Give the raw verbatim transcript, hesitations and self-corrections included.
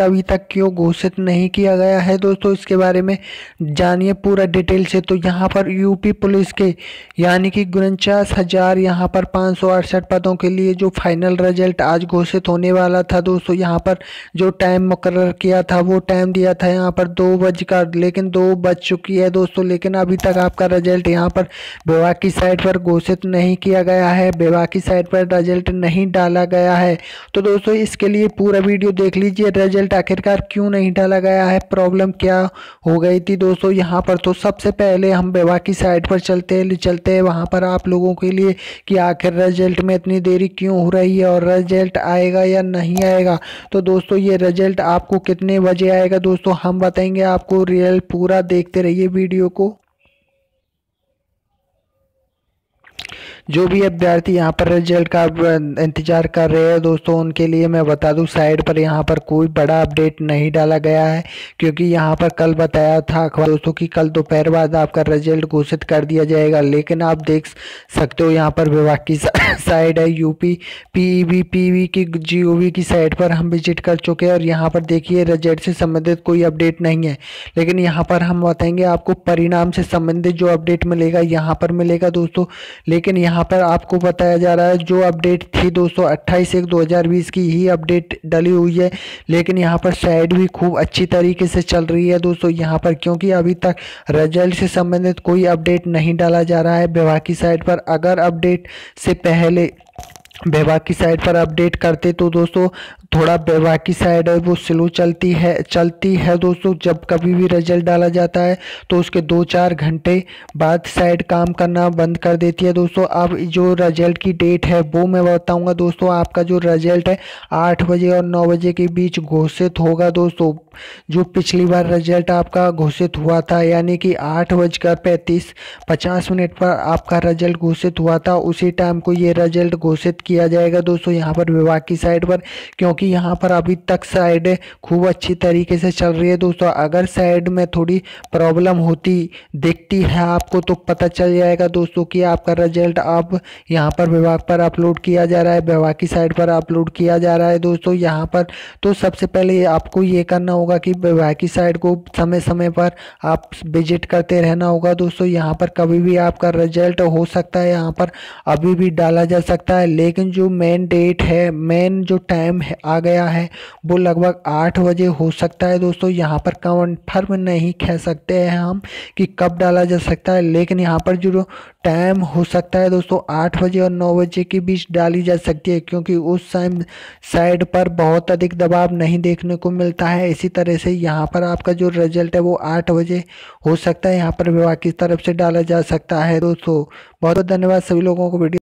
अभी तक क्यों घोषित नहीं किया गया है दोस्तों, इसके बारे में जानिए पूरा डिटेल से। तो यहाँ पर यूपी पुलिस के यानी कि उनचास हज़ार यहाँ पर पाँच सौ अड़सठ पदों के लिए जो फाइनल रिजल्ट आज घोषित होने वाला था दोस्तों, यहाँ पर जो टाइम मुकर्रर किया था वो टाइम दिया था यहाँ पर दो बज का, लेकिन दो बज चुकी है दोस्तों, लेकिन अभी तक आपका रिजल्ट यहाँ पर विभाग की साइट पर घोषित नहीं किया गया है, विभाग की साइट पर रिजल्ट नहीं डाला गया है। तो दोस्तों इसके लिए पूरा वीडियो देख लीजिए, रिजल्ट आखिरकार क्यों नहीं डाला गया है, प्रॉब्लम क्या हो गई थी दोस्तों यहाँ पर। तो सबसे पहले हम विभाग की साइट पर चलते हैं चलते हैं वहाँ पर आप लोगों के लिए कि आखिर रिजल्ट में इतनी देरी क्यों हो रही है और रिजल्ट आएगा या नहीं आएगा। तो दोस्तों ये रिजल्ट आपको कितने बजे आएगा दोस्तों हम बताएंगे आपको, रियल पूरा देखते रहिए वीडियो को। जो भी अभ्यर्थी यहाँ पर रिजल्ट का इंतजार कर रहे हैं दोस्तों, उनके लिए मैं बता दूं साइड पर यहाँ पर कोई बड़ा अपडेट नहीं डाला गया है, क्योंकि यहाँ पर कल बताया था अखबार दोस्तों कि कल दोपहर बाद आपका रिजल्ट घोषित कर दिया जाएगा, लेकिन आप देख सकते हो यहाँ पर विभाग की साइड है यूपी पीवी पीवी की जीओवी की साइट पर हम विजिट कर चुके हैं और यहाँ पर देखिए रिजल्ट से संबंधित कोई अपडेट नहीं है, लेकिन यहाँ पर हम बताएंगे आपको परिणाम से संबंधित जो अपडेट मिलेगा यहाँ पर मिलेगा दोस्तों। लेकिन यहाँ पर आपको बताया जा रहा है जो अपडेट थी दोस्तों अट्ठाईस एक दो हज़ार बीस की ही अपडेट डली हुई है, लेकिन यहाँ पर साइड भी खूब अच्छी तरीके से चल रही है दोस्तों यहाँ पर, क्योंकि अभी तक रिजल्ट से संबंधित कोई अपडेट नहीं डाला जा रहा है विभाग की साइट पर। अगर अपडेट से पहले विभाग की साइट पर अपडेट करते तो दोस्तों थोड़ा विभाग की साइड है वो स्लो चलती है चलती है दोस्तों, जब कभी भी रिजल्ट डाला जाता है तो उसके दो चार घंटे बाद साइट काम करना बंद कर देती है दोस्तों। अब जो रिजल्ट की डेट है वो मैं बताऊंगा दोस्तों, आपका जो रिजल्ट है आठ बजे और नौ बजे के बीच घोषित होगा दोस्तों। जो पिछली बार रिजल्ट आपका घोषित हुआ था यानी कि आठ बजकर पैंतीस पचास मिनट पर आपका रिजल्ट घोषित हुआ था, उसी टाइम को ये रिजल्ट घोषित किया जाएगा दोस्तों यहाँ पर विभाग की साइट पर, क्योंकि यहाँ पर अभी तक साइड खूब अच्छी तरीके से चल रही है दोस्तों। अगर साइड में थोड़ी प्रॉब्लम होती दिखती है आपको तो पता चल जाएगा दोस्तों कि आपका रिजल्ट अब यहाँ पर विभाग पर अपलोड किया जा रहा है, विभाग की साइट पर अपलोड किया जा रहा है दोस्तों यहाँ पर। तो सबसे पहले आपको ये करना होगा कि विभाग की साइट को समय समय पर आप विजिट करते रहना होगा दोस्तों, यहाँ पर कभी भी आपका रिजल्ट हो सकता है यहाँ पर अभी भी डाला जा सकता है, लेकिन जो मेन डेट है मेन जो टाइम है आ गया है वो लगभग आठ बजे हो सकता है दोस्तों। यहाँ पर कंफर्म नहीं कह सकते हैं हम कि कब डाला जा सकता है, लेकिन यहाँ पर जो टाइम हो सकता है दोस्तों आठ बजे और नौ बजे के बीच डाली जा सकती है, क्योंकि उस टाइम साइड पर बहुत अधिक दबाव नहीं देखने को मिलता है। इसी तरह से यहाँ पर आपका जो रिजल्ट है वो आठ बजे हो सकता है यहाँ पर विभाग की तरफ से डाला जा सकता है दोस्तों। बहुत बहुत धन्यवाद सभी लोगों को वीडियो